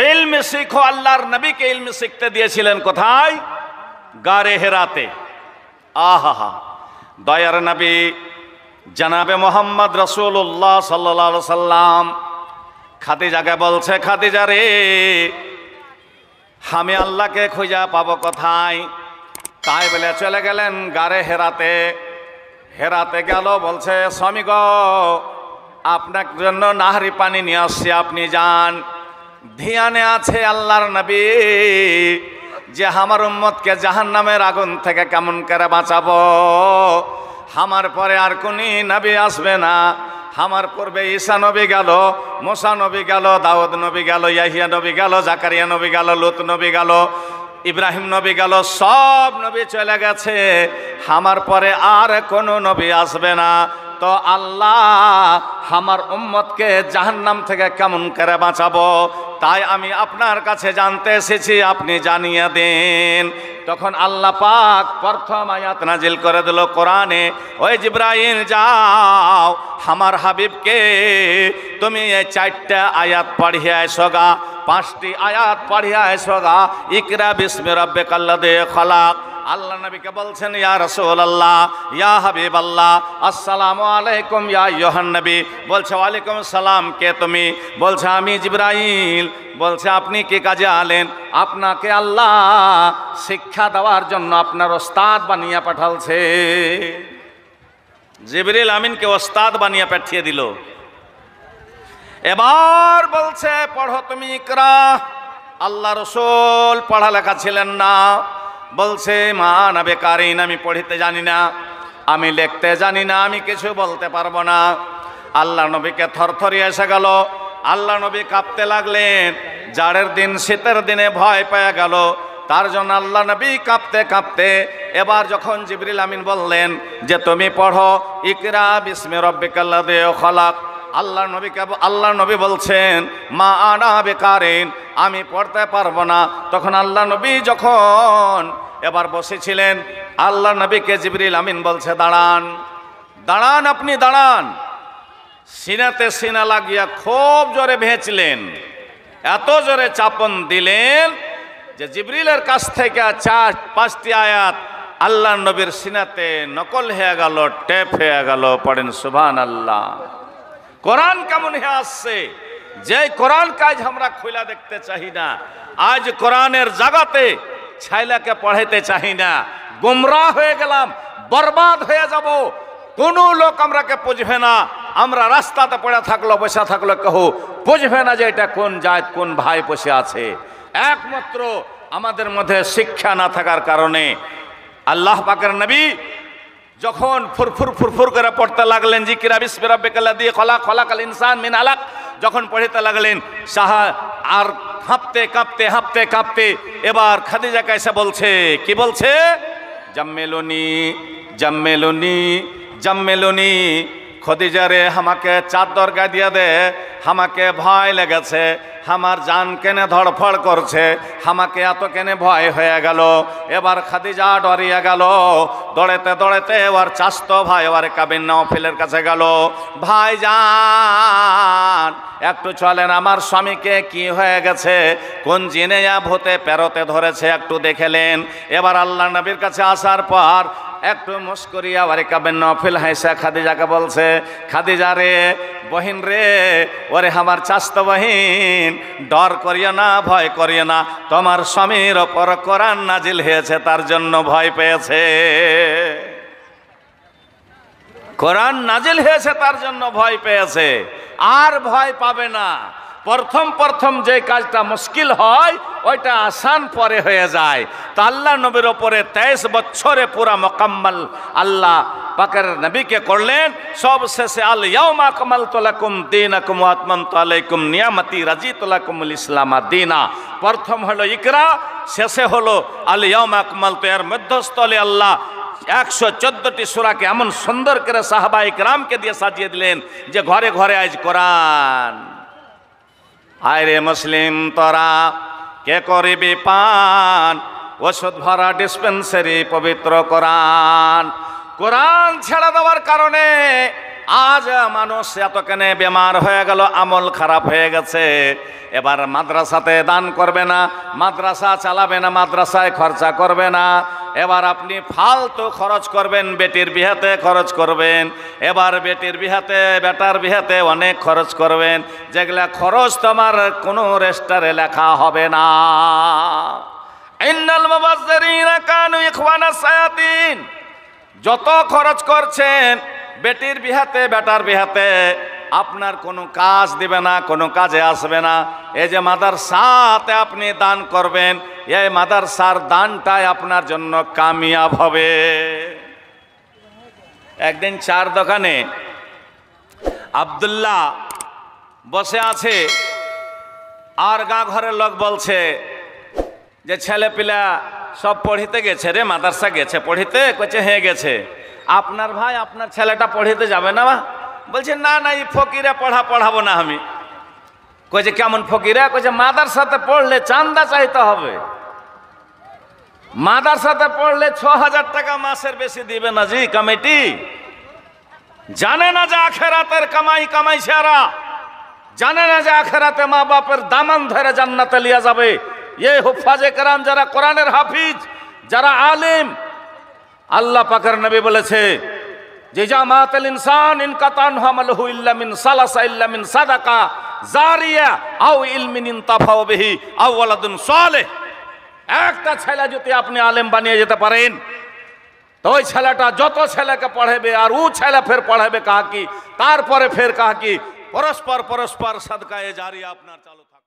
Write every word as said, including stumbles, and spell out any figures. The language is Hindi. इल्म सीखो अल्लाहर नबी के इल्म सीखते दिए कोथाय गारे हेराते आहा दयार नबी जनाबे मोहम्मद रसूलुल्लाह सल्लल्लाहु अलैहि वसल्लम खादिजा के बोलछे खादिजा रे हमें अल्लाह के खुजा पाबो कोथाय ताई बोले चले गेलेन गारे हेराते हेराते गेलो बोलछे स्वामी गो आपनार जन्य नाहरी पानी निये आसछे आपनी जान ध्यान आल्लार नबी जे हमार उम्मत के जहन्नामेर आगुन थेके केमन करे बाँचाबो हमार परे आर कोनी नबी आसबे ना हमार पूर्वे ईसा नबी गेलो मूसा नबी गेलो दाऊद नबी गेलो याहिया नबी गेलो जाकारिया नबी गेलो लूत नबी गेलो इब्राहिम नबी गेलो सब नबी चले गेछे हमार परे आर कोनो नबी आसबे ना तो अल्लाह हमार उम्मत के जहन्नाम थेके केमन करे बाँचाबो ताई आमी आपनार काछे जानते एसेछि आपनी जानिये दिन तखन अल्लाह पाक प्रथम आयात नाजिल करे दिल कुराने ओई जिब्राइल जाओ हमार हबीब के तुमी ये चारटे आयात पढ़िए आसोगा पाँचटी आयात पढ़िए आसोगा इकरा बिस्मि रब्बिकल्लज़ी खलाक अल्लाह नबी के बोलছেন या रसूल अल्लाह या हबीब अल्लाह अस्सलामु अलैकुम या अय्युहान नबी बोलছে वालेकुम सलाम के तुमी बोलছে आमी जिब्राइल बोलছে आपनी के काजे आलेन आपनाके अल्लाह शिक्षा देवार जन्य आपनार उस्ताद बनिए पाठालছে जिब्राइल आमीन के उस्ताद बनिए पाठिए दिल एबार बोलছে पढ़ो तुमी इकरा अल्लाह रसूल पढ़ा लेखा छिलेन ना बोलছে মা না বেকারিন আমি পড়তে জানি না আমি লিখতে জানি না আমি কিছু বলতে পারবো না আল্লাহ নবীকে থরথরিয়ে এসে গেল আল্লাহ নবী কাঁপতে লাগলেন জাড়ের দিন শীতের দিনে ভয় পেয়ে গেল তার জন্য আল্লাহ নবী কাঁপতে কাঁপতে এবার যখন জিবরিল আমিন বললেন যে তুমি পড়ো ইকরা বিসমি রব্বিকাল্লাযী খলাক আল্লাহ নবীকে আল্লাহ নবী বলছেন মা আনা বেকারিন আমি পড়তে পারবো না তখন আল্লাহ নবী যখন এবার বসেছিলেন আল্লাহ নবীকে জিবরিল আমিন বলছে দাঁড়ান দাঁড়ান আপনি দাঁড়ান সিনাতে সিনা লাগিয়ে খুব জোরে ভেঁচলেন এত জোরে চাপন দিলেন যে জিবরিলের কাছ থেকে চার পাঁচটি আয়াত আল্লাহ নবীর সিনাতে নকল হয়ে গেল টেপ হয়ে গেল পড়েন সুবহানাল্লাহ কোরআন কেমন হয়ে আসছে जे कुरान काज हमरा खुला देखते चाहिना आज कुरानेर जगते छाइला के पढ़ाते चाहिना गुमराह हो गेलाम बर्बाद हो जाबो कोनो लोक हमरा के बुझबे ना हमरा रास्ताते पड़े थाकलो बसा थाकलो कहो बुझबे ना जे एटा कोन जात कोन भाई बसे आछे एकमात्र आमादेर मध्य शिक्षा ना थाकार कारणे आल्लाह पाकेर नबी जखन फुरफुर फुरफुर करे पढ़ते लागलेन जिकिरा बिस्मि रब्बिकल्लज़ी खलाक खलाकल इंसान मिन अलक जखन पढ़ते लगलें शाह आर हाँपते काँपते हाँपते काँपते एबार खादिजा कैसे बोलछे कि बोलछे जम्मेलुनी जम्मेलुनी जम्मेलुनी खादिजा रे हमाके चादर गाए दिया दे हमाके भय लेगेछे हमार जान केने धड़फड़ करछे हमाके एतो केने भय हये गेल एबार खादिजा डरिये गेल दौड़ाते दौड़ाते और चास्तो भाई और कबिन नौफिलेर काछे गेल भाई जान एकटू चलेन आमार स्वामीके कि हये गेछे कोन जिने या भूते पेरोते धरेछे एकटू देखेलेन एबार आल्लाह नबीर काछे आसार पर एकटू मुस्कुरिया और कबिन नौफिल हेसे खादिजा के बोलछे खादिजा रे बहिन रे ओरे हमार चास्तो बहिन डर करिया ना भय करिया ना तोमार स्वामीर ओपर कुरान नाजिल हयेछे तार जन्य भय पेयेछे कुरान नाजिल हयेछे तार जन्य भय पेयेछे आर भय पाबे ना प्रथम प्रथम जे काजटा मुश्किल हय ओइटा आसान परे हये जाय तो आल्लाह नबीर ओपरे तेईस बछरे पूरा मुकम्मल आल्लाह पाकेर नबी के करलेन सबशेषे आल यौमा अकमलतु लकुम दीनकुम व आत्मनतु अलैकुम नियामती रजीतु लकुमुल इस्लामा दीना प्रथम हलो इकरा शेषे हलो आल यौमा अकमलतु एर मध्यस्थले आल्लाह एक सौ चौदह टी सूरा के एमन सुंदर करे साहबाए किराम के दिए साजिए दिलेन जे घरे घरे आज कुरान आय रे मुस्लिम तोरा के करिबि पान ओषुध भरा डिस्पेंसारि पवित्र कुरान कुरान छेड़े देवार कारणे आज मानुष एत केने बेमार हो गेल आमल खराब हो गेछे एबार माद्रासाते दान करबे ना माद्रासा चालाबे ना माद्रासाय खर्चा करबे ना एबार आपनी फालतू खरच करबेन बेटिर बिहाते खरच करबेन एबार बेटिर बिहाते बेटार बिहाते अनेक खरच करबेन जेगुला खरच तोमार कोनो रेस्टारे लेखा होबे ना इन्नल मुबाज्जिरिना कानू इखवाना सायातीन जत खरच करछेन बेटिर बिहाते बेटार बिहाते आपनार कोनो काज दिबे ना कोनो काजे आसबे ना ए जे माद्रासाते आपनी दान करबेन ये माद्रासार दानटाई आपनार जन्य कामयाब होबे। एक दिन चार दोकाने आब्दुल्ला बसे आछे आर गा घरेर लोक बोलछे जे छेले पिला सब पढ़िते गेछे रे माद्रासा गेछे पढ़िते कइछे हे गेछे आपनार भाई आपनार छेलेटा पढ़िते जाबे ना बोलछे ना ना ये फकीरा पढ़ा पढ़ाबो ना हमें कोई केमन फकीरा कोई माद्रासाते पढ़ले चांदा चाइते हबे माद्रासाते पढ़ले छ हजार टाका मासेर बेशी दिबे ना जी कमिटी जाने ना जे आखिरातेर कमाई कमाई सेरा जाने ना जे आखिराते माँ बापेर दामन धरे जान्नाते लिया जाबे ये हुफ्फाजे कराम जरा कुरानेर हाफिज जरा आलिम अल्लाह पाकेर नबी बोलेछे जिजा मातल इंसान इनका तानहमलहु इल्ला मिन सलासा इल्ला मिन सदका जारिया आउ इल्मिन इंतफाउ बिही आउ वलदुन सालेह एकटा छेला जदि आपनि आलेम बनिये जेते पारेन तो ओई छेलाटा जतो छेलाके पढ़ाबे आर ओ छेला फेर पढ़ाबे काकी तारपरे फेर काकी परस्पर परस्पर सदकाए जारिया आपनार चालू